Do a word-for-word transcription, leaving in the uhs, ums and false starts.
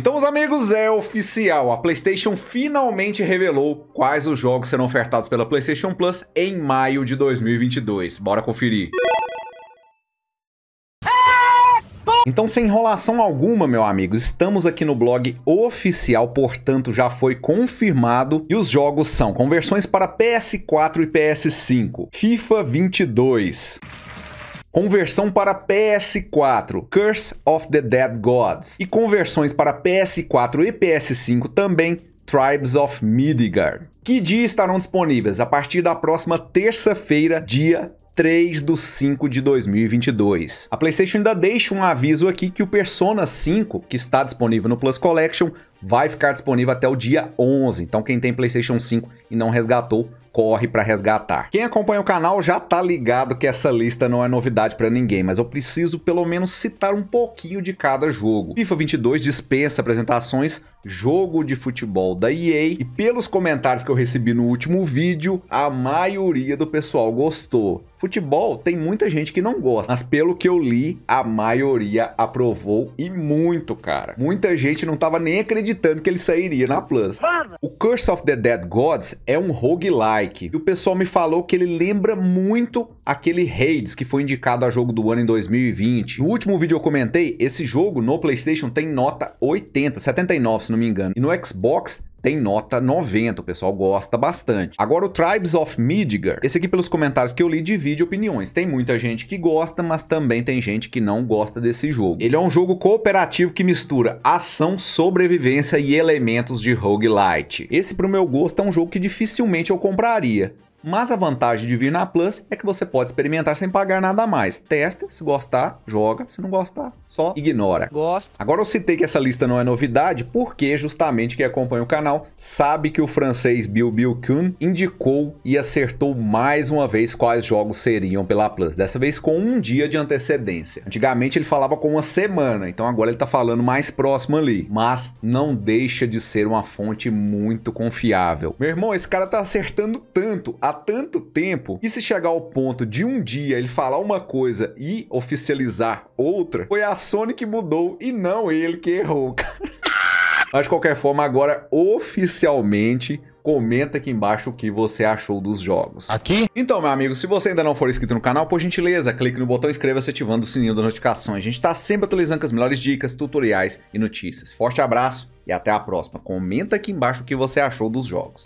Então, meus amigos, é oficial. A PlayStation finalmente revelou quais os jogos serão ofertados pela PlayStation Plus em maio de dois mil e vinte e dois. Bora conferir. Então, sem enrolação alguma, meu amigo, estamos aqui no blog oficial, portanto já foi confirmado, e os jogos são com versões para P S quatro e P S cinco, FIFA vinte e dois. Com versão para P S quatro, Curse of the Dead Gods. E com versões para P S quatro e P S cinco também, Tribes of Midgard. Que dia estarão disponíveis? A partir da próxima terça-feira, dia três do cinco de dois mil e vinte e dois. A PlayStation ainda deixa um aviso aqui que o Persona cinco, que está disponível no Plus Collection, vai ficar disponível até o dia onze. Então quem tem PlayStation cinco e não resgatou, corre para resgatar. Quem acompanha o canal já tá ligado que essa lista não é novidade para ninguém, mas eu preciso pelo menos citar um pouquinho de cada jogo. FIFA vinte e dois dispensa apresentações, jogo de futebol da E A, e pelos comentários que eu recebi no último vídeo, a maioria do pessoal gostou. Futebol tem muita gente que não gosta, mas pelo que eu li, a maioria aprovou, e muito, cara. Muita gente não tava nem acreditando que ele sairia na Plus. O Curse of the Dead Gods é um roguelike, e o pessoal me falou que ele lembra muito aquele Hades que foi indicado a jogo do ano em dois mil e vinte. No último vídeo eu comentei, esse jogo no PlayStation tem nota oitenta, setenta e nove, se não me engano, e no Xbox tem nota noventa, o pessoal gosta bastante. Agora o Tribes of Midgard, esse aqui pelos comentários que eu li divide opiniões. Tem muita gente que gosta, mas também tem gente que não gosta desse jogo. Ele é um jogo cooperativo que mistura ação, sobrevivência e elementos de roguelite. Esse, pro meu gosto, é um jogo que dificilmente eu compraria. Mas a vantagem de vir na Plus é que você pode experimentar sem pagar nada a mais. Testa, se gostar, joga, se não gostar, só ignora. Gosto. Agora eu citei que essa lista não é novidade, porque justamente quem acompanha o canal sabe que o francês Bilbilkun indicou e acertou mais uma vez quais jogos seriam pela Plus, dessa vez com um dia de antecedência. Antigamente ele falava com uma semana, então agora ele tá falando mais próximo ali, mas não deixa de ser uma fonte muito confiável. Meu irmão, esse cara tá acertando tanto, há tanto tempo, e se chegar ao ponto de um dia ele falar uma coisa e oficializar outra, foi a Sony que mudou e não ele que errou, cara. Mas de qualquer forma, agora oficialmente, comenta aqui embaixo o que você achou dos jogos. Aqui? Então, meu amigo, se você ainda não for inscrito no canal, por gentileza, clique no botão inscreva-se ativando o sininho das notificações. A gente está sempre atualizando com as melhores dicas, tutoriais e notícias. Forte abraço e até a próxima. Comenta aqui embaixo o que você achou dos jogos.